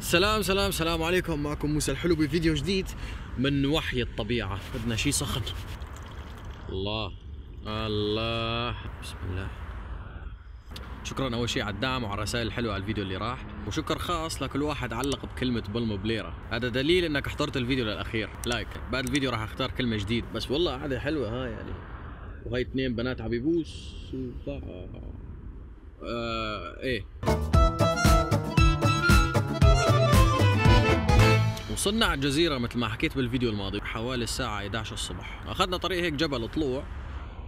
سلام عليكم. معكم موسى الحلو بفيديو جديد من وحي الطبيعة. بدنا شيء سخن. الله بسم الله. شكرا اول شيء على الدعم وعلى الرسائل الحلوه على الفيديو اللي راح، وشكر خاص لكل واحد علق بكلمه بلمه بليره. هذا دليل انك احضرت الفيديو للاخير. لايك. بعد الفيديو راح اختار كلمه جديد. بس والله قاعده حلوه هاي يعني. وهي اثنين بنات عم يبوسوا ايه. وصلنا على الجزيره مثل ما حكيت بالفيديو الماضي حوالي الساعه 11 الصبح. اخذنا طريق هيك جبل طلوع،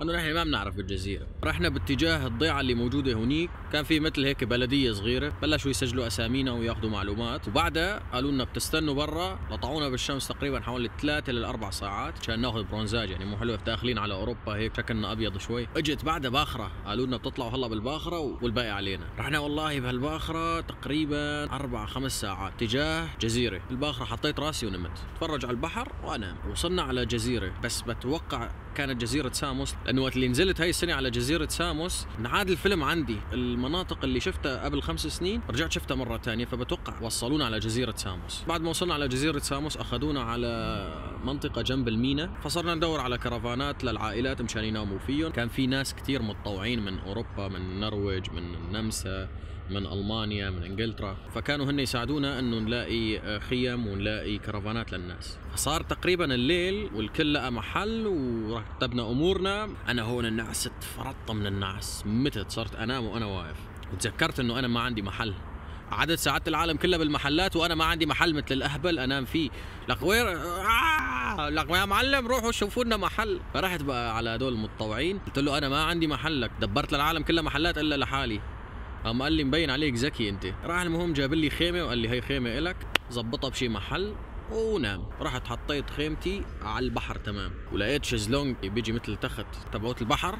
انه نحن ما بنعرف بالجزيره، رحنا باتجاه الضيعه اللي موجوده هونيك، كان في مثل هيك بلديه صغيره، بلشوا يسجلوا اسامينا وياخذوا معلومات، وبعدها قالوا لنا بتستنوا برا، لطعونا بالشمس تقريبا حوالي 3 ل4 ساعات عشان ناخذ برونزاج، يعني مو حلو داخلين على اوروبا هيك شكلنا ابيض شوي، اجت بعدها باخره، قالوا لنا بتطلعوا هلا بالباخره والباقي علينا، رحنا والله بهالباخره تقريبا 4-5 ساعات تجاه جزيره، الباخره حطيت راسي ونمت، اتفرج على البحر وانام، وصلنا على جزيره، بس بتوقع كانت جزيرة ساموس، لأنه وقت اللي نزلت هاي السنة على جزيرة ساموس انعاد الفيلم عندي، المناطق اللي شفتها قبل 5 سنين رجعت شفتها مرة ثانية، فبتوقع وصلونا على جزيرة ساموس. بعد ما وصلنا على جزيرة ساموس أخذونا على منطقة جنب المينا، فصرنا ندور على كرفانات للعائلات مشان يناموا فيهم، كان في ناس كثير متطوعين من أوروبا، من النرويج، من النمسا، من ألمانيا، من إنجلترا، فكانوا هن يساعدونا أنه نلاقي خيم ونلاقي كرفانات للناس. فصار تقريبا الليل والكل لقى محل ورتبنا أمورنا. أنا هون النعست فرطة من النعس، متت صرت أنام وأنا واقف، وتذكرت أنه أنا ما عندي محل. عدد ساعات العالم كلها بالمحلات وأنا ما عندي محل مثل الأهبل أنام فيه. لك وين لك يا معلم، روحوا شوفوا لنا محل. فرحت بقى على هدول المتطوعين قلت له أنا ما عندي محل، لك دبرت للعالم كلها محلات إلا لحالي. قام قال لي مبين عليك ذكي انت. راح المهم جاب لي خيمه وقال لي هي خيمه الك، ظبطها بشي محل ونام. رحت حطيت خيمتي على البحر تمام، ولقيت شيزلونج بيجي مثل تخت تبعوت البحر،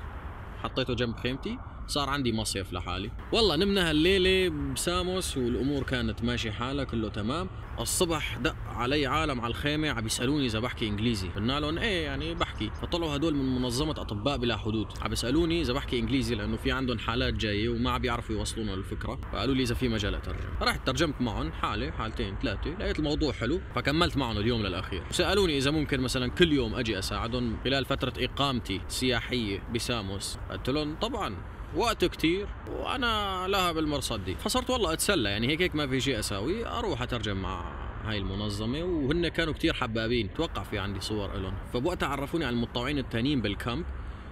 حطيته جنب خيمتي، صار عندي مصيف لحالي. والله نمنا هالليله بساموس والامور كانت ماشي حالها كله تمام. الصبح دق علي عالم على الخيمه عم يسالوني اذا بحكي انجليزي، قلنا لهم ايه يعني بحكي، فطلعوا هدول من منظمه اطباء بلا حدود، عم يسالوني اذا بحكي انجليزي لانه في عندهم حالات جايه وما عم بيعرفوا يوصلونا الفكره، فقالوا لي اذا في مجال اترجم، رحت ترجمت معهم حاله حالتين 3، لقيت الموضوع حلو فكملت معهم اليوم للاخير، وسالوني اذا ممكن مثلا كل يوم اجي اساعدهم خلال فتره اقامتي السياحيه بساموس، قلت لهم طبعا وقت كتير وانا لها بالمرصد دي، فصرت والله اتسلى يعني هيك ما في شيء اساوي، اروح اترجم مع هاي المنظمه، وهن كانوا كتير حبابين، توقع في عندي صور الهم، فبوقتها عرفوني على المتطوعين التانيين بالكامب،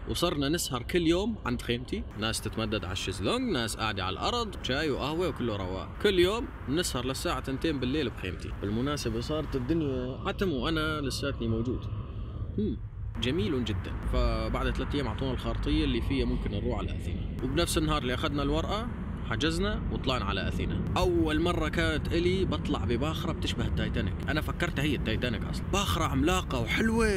وصرنا نسهر كل يوم عند خيمتي، ناس تتمدد على الشيزلونج، ناس قاعده على الارض، شاي وقهوه وكله رواق، كل يوم نسهر للساعه 2 بالليل بخيمتي، بالمناسبه صارت الدنيا عتم وانا لساتني موجود. جميل جدا. فبعد 3 ايام اعطونا الخارطيه اللي فيها ممكن نروح على اثينا، وبنفس النهار اللي اخذنا الورقه حجزنا وطلعنا على اثينا. اول مره كانت الي بطلع بباخره بتشبه التايتانيك، انا فكرتها هي التايتانيك اصلا، باخره عملاقه وحلوه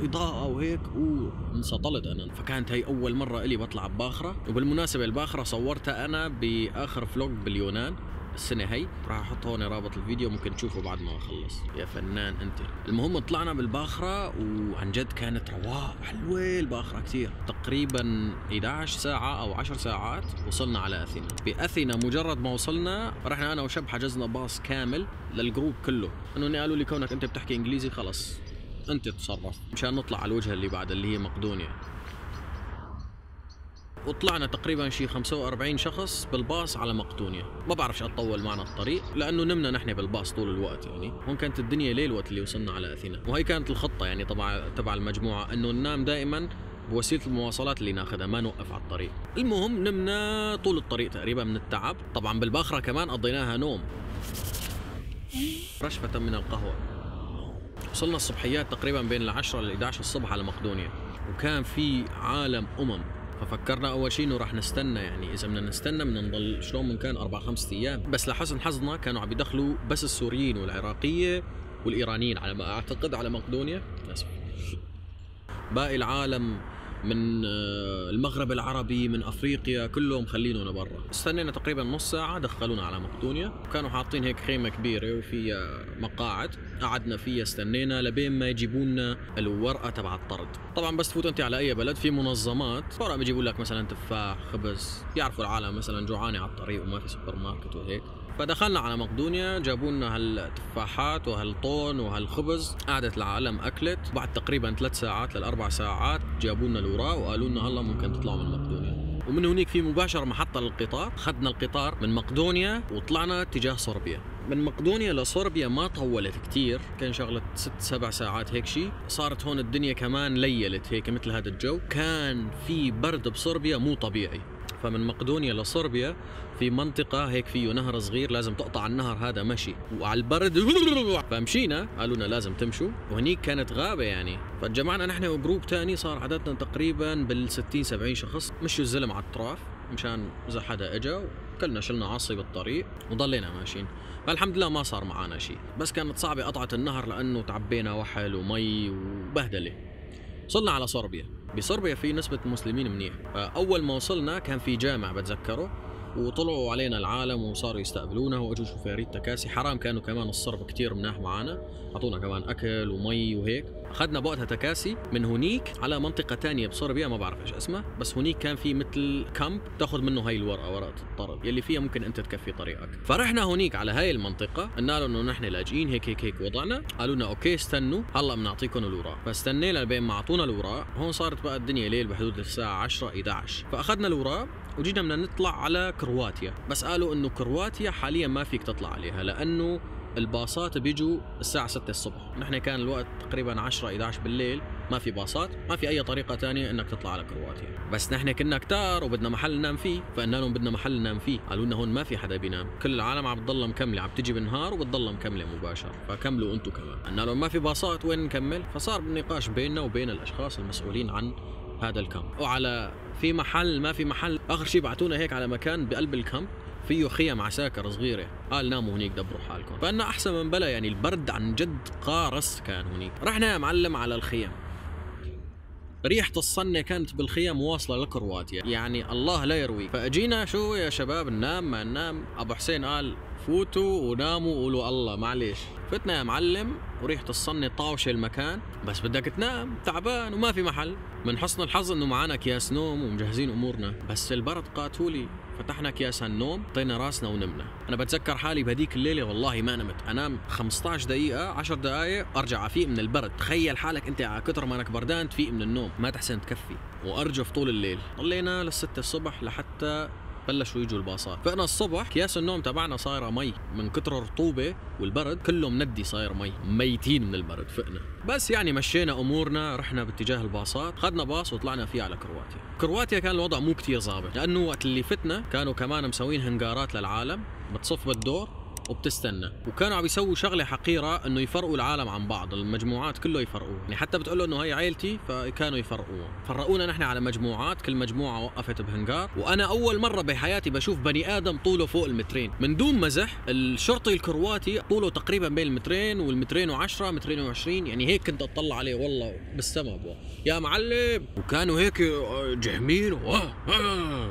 اضاءه وهيك، وانسطلت انا، فكانت هي اول مره الي بطلع بباخره. وبالمناسبه الباخره صورتها انا باخر فلوج باليونان السنه هي، راح احط هون رابط الفيديو ممكن تشوفه بعد ما اخلص. يا فنان انت. المهم طلعنا بالباخره وعن جد كانت رواق حلوه الباخره كثير، تقريبا 11 ساعه او 10 ساعات وصلنا على اثينا. باثينا مجرد ما وصلنا رحنا انا وشب حجزنا باص كامل للجروب كله، انه قالوا لي كونك انت بتحكي انجليزي خلص انت تصرف مشان نطلع على الوجهه اللي بعد اللي هي مقدونيا. وطلعنا تقريبا شي 45 شخص بالباص على مقدونيا، ما بعرف شو اطول معنا الطريق لانه نمنا نحن بالباص طول الوقت يعني، هون كانت الدنيا ليل وقت اللي وصلنا على اثينا، وهي كانت الخطه يعني تبع المجموعه انه ننام دائما بوسيله المواصلات اللي ناخذها ما نوقف على الطريق. المهم نمنا طول الطريق تقريبا من التعب، طبعا بالباخره كمان قضيناها نوم. رشفه من القهوه. وصلنا الصبحيات تقريبا بين 10 ل 11 الصبح على مقدونيا، وكان في عالم ففكرنا اول شيء انه راح نستنى، يعني اذا بدنا نستنى بدنا نضل شلون من كان 4-5 ايام، بس لحسن حظنا كانوا عم يدخلوا بس السوريين والعراقيه والايرانيين على ما اعتقد على مقدونيا، اسف. باقي العالم من المغرب العربي، من افريقيا، كلهم خلينونا برا. استنينا تقريبا نص ساعه، دخلونا على مقدونيا، وكانوا حاطين هيك خيمه كبيره وفيها مقاعد، قعدنا فيها استنينا لبين ما يجيبوا لنا الورقه تبع الطرد. طبعا بس تفوت انت على اي بلد في منظمات ورا بيجيبوا لك مثلا تفاح، خبز، يعرفوا العالم مثلا جوعانه على الطريق وما في سوبر ماركت وهيك. فدخلنا على مقدونيا، جابوا لنا هالتفاحات وهالطون وهالخبز، قعدت العالم اكلت. بعد تقريبا 3 ساعات للاربع ساعات جابوا لنا الوراق وقالوا لنا هلا ممكن تطلعوا من مقدونيا، ومن هناك في مباشره محطه للقطار، اخذنا القطار من مقدونيا وطلعنا تجاه صربيا. من مقدونيا لصربيا ما طولت كثير، كان شغله 6-7 ساعات هيك شيء. صارت هون الدنيا كمان ليلت هيك مثل هذا الجو، كان في برد بصربيا مو طبيعي. فمن مقدونيا لصربيا في منطقة هيك فيه نهر صغير، لازم تقطع النهر هذا مشي، وعلى البرد فمشينا، قالوا لنا لازم تمشوا، وهنيك كانت غابة يعني. فاتجمعنا نحن وجروب تاني، صار عددنا تقريبا بال60-70 شخص، مشوا الزلم على الطراف مشان إذا حدا إجا، وكلنا شلنا عصي بالطريق وضلينا ماشيين. فالحمد لله ما صار معنا شيء، بس كانت صعبة قطعة النهر لأنه تعبينا وحل ومي وبهدلة. وصلنا على صربيا، بصربيا في نسبة مسلمين منيح، فأول ما وصلنا كان في جامع بتذكره، وطلعوا علينا العالم وصاروا يستقبلونا واجوا شوفوا يا ريت تكاسي، حرام كانوا كمان الصرب كثير مناح معنا، اعطونا كمان اكل ومي وهيك. اخذنا بوقتها تكاسي من هنيك على منطقة ثانية بصربيا ما بعرف ايش اسمها، بس هنيك كان في مثل كامب تاخذ منه هاي الورقة، ورقة الطرد يلي فيها ممكن انت تكفي طريقك. فرحنا هنيك على هاي المنطقة، قلنا لهم انه نحن لاجئين هيك هيك هيك وضعنا، قالوا لنا اوكي استنوا هلا بنعطيكم الوراق. فاستنينا لبين ما اعطونا الوراق، هون صارت بقى الدنيا ليل بحدود الساعة 10-11، فاخذنا الوراق وجينا بدنا نطلع على كرواتيا، بس قالوا انه كرواتيا حاليا ما فيك تطلع عليها لانه الباصات بيجوا الساعة 6 الصبح، نحن كان الوقت تقريبا 10-11 بالليل، ما في باصات، ما في أي طريقة ثانية إنك تطلع على كرواتيا، بس نحن كنا كتار وبدنا محل ننام فيه، فقلنا لهم بدنا محل ننام فيه، قالوا لنا هون ما في حدا بينام، كل العالم عم بتضلها مكملة، عم بتجي بالنهار وبتضلها مكملة مباشر، فكملوا أنتم كمان، قلنا لهم ما في باصات وين نكمل؟ فصار بالنقاش بيننا وبين الأشخاص المسؤولين عن هذا الكامب، وعلى في محل ما في محل، آخر شيء بعتونا هيك على مكان بقلب الكامب فيه خيم عساكر صغيرة، قال ناموا هنيك دبروا حالكم، فأنا أحسن من بلا يعني، البرد عن جد قارس كان هنيك. رحنا يا معلم على الخيم، ريحة الصنة كانت بالخيام واصلة لكرواتيا، يعني الله لا يرويك. فأجينا شو يا شباب ننام ما ننام، أبو حسين قال فوتوا وناموا وقولوا الله معليش. فتنا يا معلم وريحة الصنة طاوشة المكان، بس بدك تنام تعبان وما في محل. من حسن الحظ إنه معانا أكياس نوم ومجهزين أمورنا، بس البرد قاتولي، فتحنا أكياس النوم طينا راسنا ونمنا. أنا بتذكر حالي بهديك الليلة والله ما نمت، أنام 15 دقيقة 10 دقايق أرجع أفيق من البرد، تخيل حالك أنت على كتر ما أنك بردان تفيق من النوم، ما تحسن تكفي، وأرجف طول الليل. ضلينا للستة الصبح لحتى بلشوا يجوا الباصات، فانا الصبح اكياس النوم تبعنا صايره مي من كتر الرطوبه والبرد، كله مندي صاير مي، ميتين من البرد. فقنا بس يعني مشينا امورنا، رحنا باتجاه الباصات، اخذنا باص وطلعنا فيه على كرواتيا. كرواتيا كان الوضع مو كثير ظابط، لانه وقت اللي فتنا كانوا كمان مسوين هنجارات للعالم، بتصف بالدور وبتستنى، وكانوا عم يسووا شغله حقيره انه يفرقوا العالم عن بعض، المجموعات كله يفرقوها، يعني حتى بتقول له انه هي عائلتي، فكانوا يفرقوها، فرقونا نحن على مجموعات، كل مجموعه وقفت بهنجار، وانا اول مره بحياتي بشوف بني ادم طوله فوق المترين، من دون مزح، الشرطي الكرواتي طوله تقريبا بين المترين والمترين و10 مترين و20، يعني هيك كنت اطلع عليه والله بالسما يا معلم، وكانوا هيك جهمين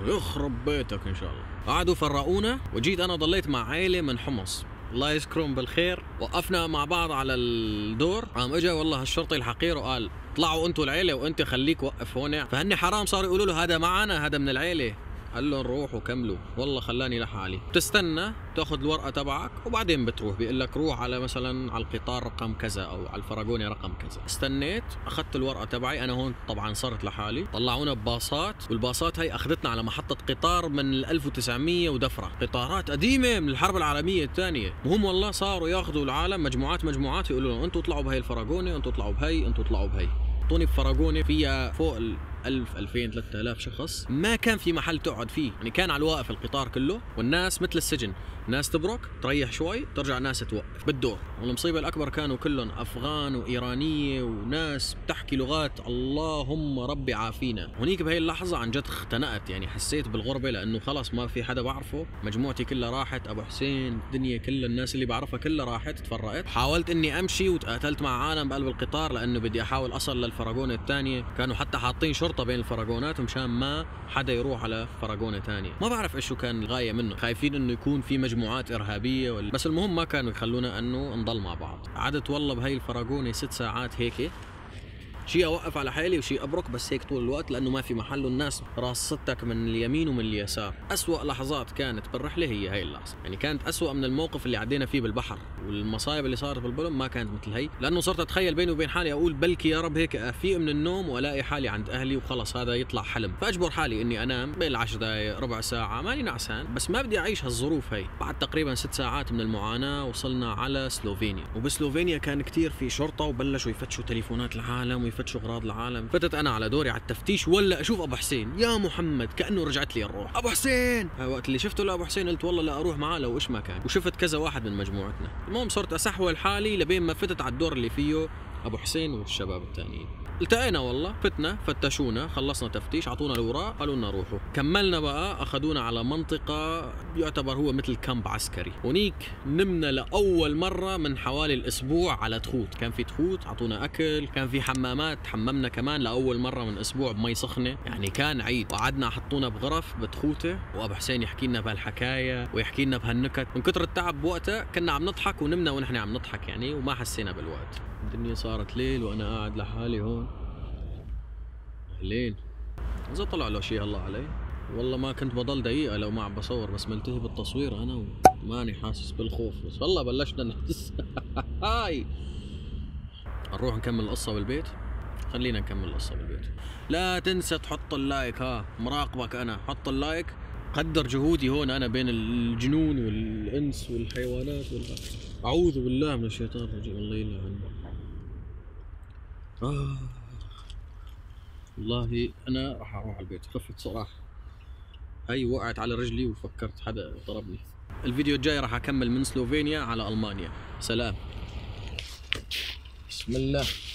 يخرب بيتك ان شاء الله. قعدوا فرقونا، وجيت انا ضليت مع عائله من حمص، الله يذكرهم بالخير، وقفنا مع بعض على الدور، قام اجى والله الشرطي الحقير وقال اطلعوا انتوا العيله وانت خليك وقف هون، فهني حرام صاروا يقولوا له هذا معنا هذا من العيله، قال لهم روحوا كملوا، والله خلاني لحالي. بتستنى تاخذ الورقه تبعك وبعدين بتروح، بيقول لك روح على مثلا على القطار رقم كذا او على الفرغونه رقم كذا. استنيت اخذت الورقه تبعي، انا هون طبعا صرت لحالي، طلعونا بباصات، والباصات هي اخذتنا على محطه قطار من 1900 ودفره، قطارات قديمه من الحرب العالميه الثانيه، وهم والله صاروا ياخذوا العالم مجموعات مجموعات، يقولوا لهم انتم اطلعوا بهي الفرغونه، انتم اطلعوا بهي، انتم اطلعوا بهي، اعطوني بفرغونه فيها فوق 1000-2000-3000 شخص، ما كان في محل تقعد فيه، يعني كان على الواقف القطار كله، والناس مثل السجن، ناس تبرك تريح شوي ترجع ناس توقف بالدور، والمصيبة الأكبر كانوا كلهم أفغان وإيرانية وناس بتحكي لغات اللهم ربي عافينا. هنيك بهي اللحظة عن جد اختنقت، يعني حسيت بالغربة لأنه خلص ما في حدا بعرفه، مجموعتي كلها راحت، أبو حسين الدنيا كلها الناس اللي بعرفها كلها راحت تفرقت. حاولت إني أمشي وتقاتلت مع عالم بقلب القطار لأنه بدي أحاول أصل للفرغونة الثانية، كانوا حتى حاطين شرطة الخرطة بين الفرقونات مشان ما حدا يروح على فرقونة ثانية. ما بعرف إيش كان الغاية منه، خايفين إنه يكون في مجموعات إرهابية بس المهم ما كانوا يخلونا إنه نضل مع بعض. عدت والله بهي الفرقونة 6 ساعات هيك، شيء اوقف على حالي وشيء ابرك، بس هيك طول الوقت لانه ما في محل والناس راصتك من اليمين ومن اليسار. اسوأ لحظات كانت بالرحله هي هي اللحظه، يعني كانت اسوأ من الموقف اللي عدينا فيه بالبحر، والمصايب اللي صارت بالبلم ما كانت مثل هي، لانه صرت اتخيل بيني وبين حالي اقول بلكي يا رب هيك افيق من النوم والاقي حالي عند اهلي وخلص هذا يطلع حلم، فاجبر حالي اني انام بين 10 دقائق ربع ساعه، ماني نعسان بس ما بدي اعيش هالظروف هي. بعد تقريبا 6 ساعات من المعاناه وصلنا على سلوفينيا، وبسلوفينيا كان كثير في شرطه وبلشوا يفتشوا تليفونات العالم يفتشوا اغراض العالم. فتت انا على دوري على التفتيش ولا اشوف ابو حسين، يا محمد كانه رجعت لي الروح، ابو حسين. وقت اللي شفته لابو حسين قلت والله لا اروح معاه لو ايش ما كان، وشفت كذا واحد من مجموعتنا. المهم صرت اسحول حالي لبين ما فتت على الدور اللي فيه ابو حسين والشباب الثانيين. التقينا والله، فتنا فتشونا، خلصنا تفتيش، عطونا الاوراق، قالوا لنا روحوا. كملنا بقى، اخذونا على منطقه يعتبر هو مثل كامب عسكري، ونيك نمنا لاول مره من حوالي الاسبوع على تخوت. كان في تخوت، عطونا اكل، كان في حمامات، حممنا كمان لاول مره من اسبوع بمي سخنه، يعني كان عيد. وقعدنا حطونا بغرف بتخوته، وابو حسين يحكي لنا بهالحكايه ويحكي لنا بهالنكت، من كثر التعب بوقتها كنا عم نضحك ونمنا ونحن عم نضحك يعني، وما حسينا بالوقت. الدنيا صارت ليل وانا قاعد لحالي هون. ليل اذا طلع له شيء الله علي، والله ما كنت بضل دقيقة لو ما عم بصور، بس ملتهي بالتصوير انا وماني حاسس بالخوف، بس والله بلشنا نحس. هاي نروح نكمل القصة بالبيت، خلينا نكمل القصة بالبيت. لا تنسى تحط اللايك، ها مراقبك انا، حط اللايك، قدر جهودي هون انا بين الجنون والانس والحيوانات اعوذ بالله من الشيطان الرجيم، الله يلعن. والله انا راح اروح على البيت، خفت صراحه. هي وقعت على رجلي وفكرت حدا ضربني. الفيديو الجاي راح اكمل من سلوفينيا على المانيا. سلام. بسم الله.